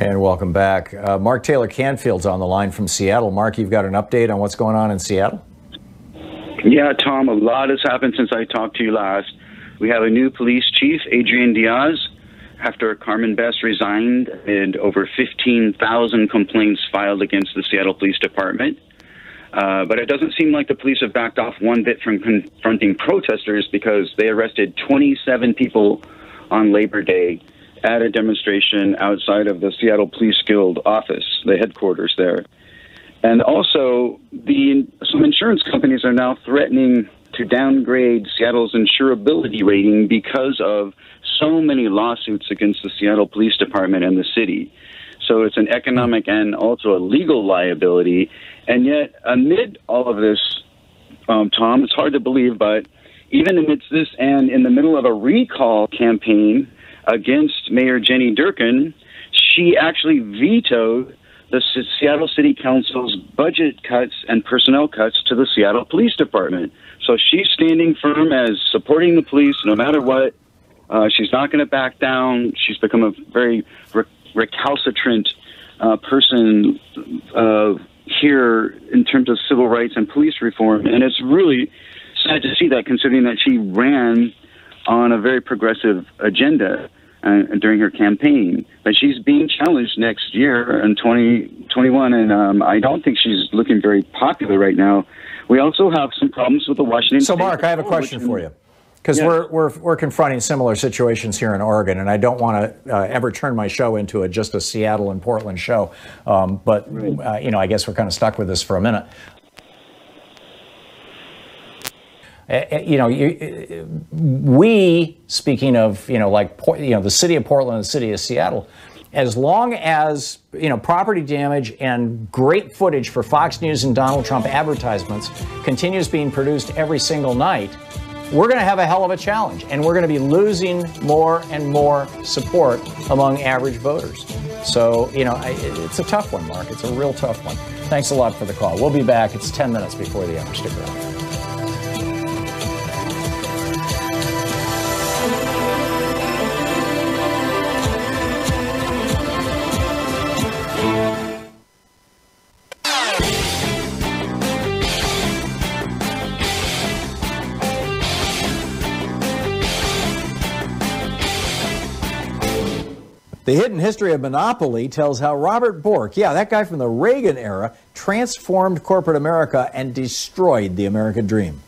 And welcome back. Mark Taylor-Canfield's on the line from Seattle. Mark, you've got an update on what's going on in Seattle? Yeah, Tom, a lot has happened since I talked to you last. We have a new police chief, Adrian Diaz, after Carmen Best resigned and over 15,000 complaints filed against the Seattle Police Department. But it doesn't seem like the police have backed off one bit from confronting protesters, because they arrested 27 people on Labor Day at a demonstration outside of the Seattle Police Guild office, the headquarters there. And also, some insurance companies are now threatening to downgrade Seattle's insurability rating because of so many lawsuits against the Seattle Police Department and the city. So it's an economic and also a legal liability. And yet, amid all of this, Tom, it's hard to believe, but even amidst this and in the middle of a recall campaign against Mayor Jenny Durkan, she actually vetoed the Seattle City Council's budget cuts and personnel cuts to the Seattle Police Department. So she's standing firm as supporting the police no matter what. She's not going to back down. She's become a very recalcitrant person here in terms of civil rights and police reform. And it's really sad to see that, considering that she ran on a very progressive agenda during her campaign. But she's being challenged next year in 2021, and I don't think she's looking very popular right now. We also have some problems with the Washington State. So, Mark, I have a question for you, because we're confronting similar situations here in Oregon, and I don't want to ever turn my show into just a Seattle and Portland show. You know, I guess we're kind of stuck with this for a minute. You know, speaking of, the city of Portland and the city of Seattle, as long as, property damage and great footage for Fox News and Donald Trump advertisements continues being produced every single night, we're going to have a hell of a challenge, and we're going to be losing more and more support among average voters. So, it's a tough one, Mark. It's a real tough one. Thanks a lot for the call. We'll be back. It's 10 minutes before the hour. Stick around. The Hidden History of Monopoly tells how Robert Bork, that guy from the Reagan era, transformed corporate America and destroyed the American dream.